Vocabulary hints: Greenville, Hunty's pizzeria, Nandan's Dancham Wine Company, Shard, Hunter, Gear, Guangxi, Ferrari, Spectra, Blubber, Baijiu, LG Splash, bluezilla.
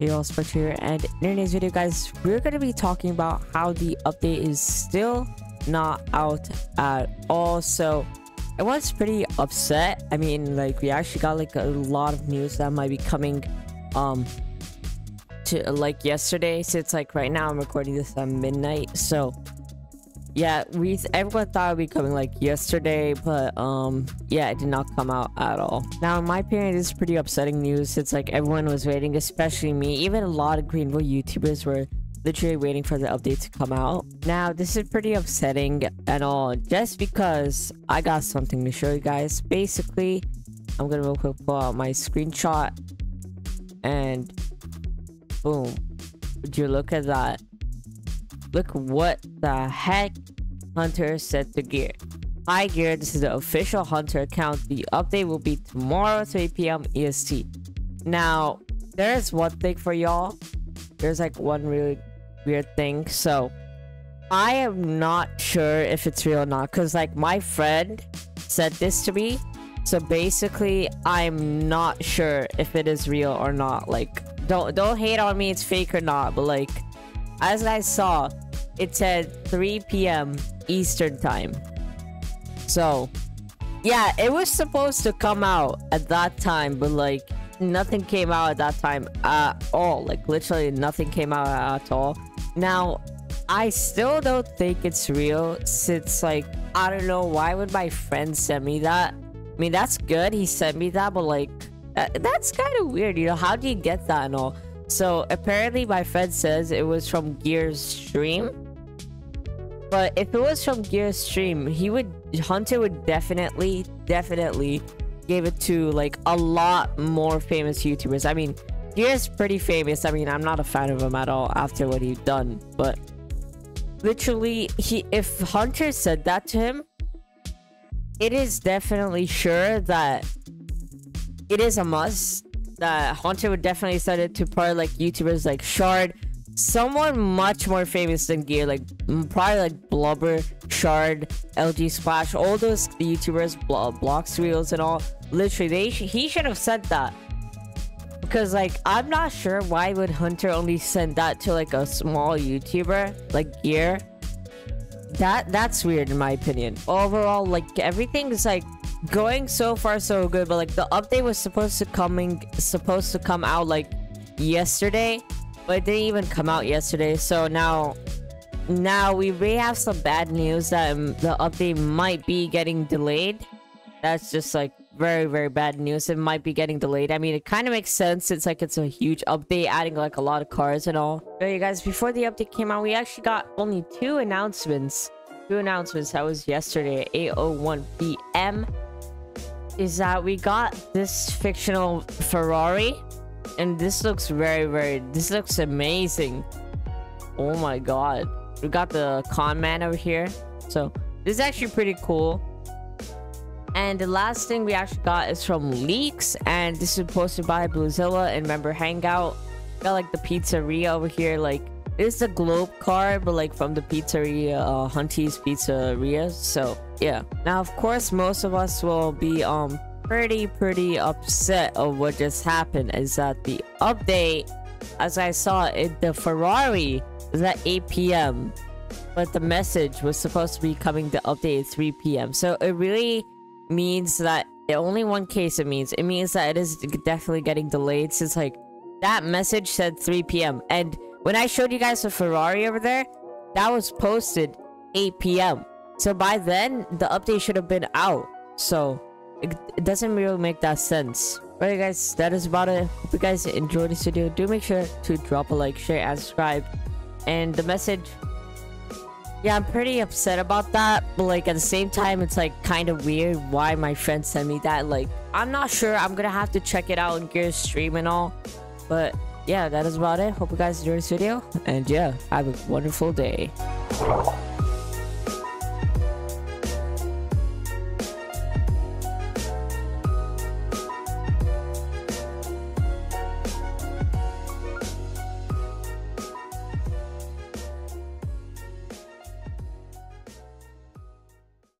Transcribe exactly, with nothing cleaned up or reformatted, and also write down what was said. Hey all, Spectra here, and in today's video guys, we're going to be talking about how the update is still not out at all. So everyone's pretty upset. I mean, like, we actually got like a lot of news that might be coming um to like yesterday. So it's like right now I'm recording this at midnight, so yeah, we everyone thought it would be coming like yesterday, but um yeah, it did not come out at all. Now in my opinion, it's pretty upsetting news. It's like everyone was waiting, especially me. Even a lot of Greenville YouTubers were literally waiting for the update to come out. Now this is pretty upsetting and all, just because I got something to show you guys. Basically, I'm gonna real quick pull out my screenshot and boom, would you look at that? Look what the heck Hunter said to Gear. Hi Gear, this is the official Hunter account. The update will be tomorrow three p m E S T. Now, there's one thing for y'all. There's like one really weird thing. So, I am not sure if it's real or not, because like my friend said this to me. So basically, I'm not sure if it is real or not. Like, don't don't hate on me, it's fake or not, but like, as I saw, it said three p m Eastern time. So yeah, it was supposed to come out at that time, but like nothing came out at that time at all. Like literally nothing came out at all. Now I still don't think it's real, since like I don't know, why would my friend send me that? I mean, that's good, he sent me that, but like that, that's kind of weird, you know? How do you get that and all? So apparently my friend says it was from Gear's stream, but if it was from Gear's stream, he would Hunter would definitely definitely give it to like a lot more famous YouTubers. I mean, Gear's pretty famous. I mean, I'm not a fan of him at all after what he's done, but literally he if Hunter said that to him, it is definitely sure that it is a must. That Hunter would definitely send it to probably like YouTubers like Shard, someone much more famous than Gear, like probably like Blubber, Shard, L G Splash, all those YouTubers, blo blocks reels and all. Literally, they sh he should have sent that, because like I'm not sure why would Hunter only send that to like a small YouTuber like Gear. That that's weird in my opinion. Overall, like everything is like going so far so good, but like the update was supposed to coming supposed to come out like yesterday, but it didn't even come out yesterday. So now now we may have some bad news that the update might be getting delayed. That's just like very very bad news. It might be getting delayed. I mean, it kind of makes sense. It's like it's a huge update, adding like a lot of cars and all. So you guys, before the update came out, we actually got only two announcements two announcements that was yesterday at eight oh one p m is that we got this fictional Ferrari, and this looks very very this looks amazing. Oh my god, we got the con man over here, so this is actually pretty cool. And the last thing we actually got is from leaks, and this is posted by Bluezilla and member hangout. Got like the pizzeria over here, like it's the globe car, but like from the pizzeria, uh, Hunty's Pizzeria. So yeah, now of course most of us will be um pretty pretty upset of what just happened, is that the update, as I saw it, the Ferrari is at eight p m but the message was supposed to be coming the update at three p m So it really means that in only one case, it means it means that it is definitely getting delayed, since like that message said three p m and when I showed you guys the Ferrari over there, that was posted eight p m So by then, the update should have been out. So it, it doesn't really make that sense. Alright guys, that is about it. Hope you guys enjoyed this video. Do make sure to drop a like, share, and subscribe. And the message, yeah, I'm pretty upset about that. But like at the same time, it's like kind of weird why my friend sent me that. Like, I'm not sure. I'm gonna have to check it out in Gear's stream and all. But yeah, that is about it. Hope you guys enjoyed this video, and yeah, have a wonderful day.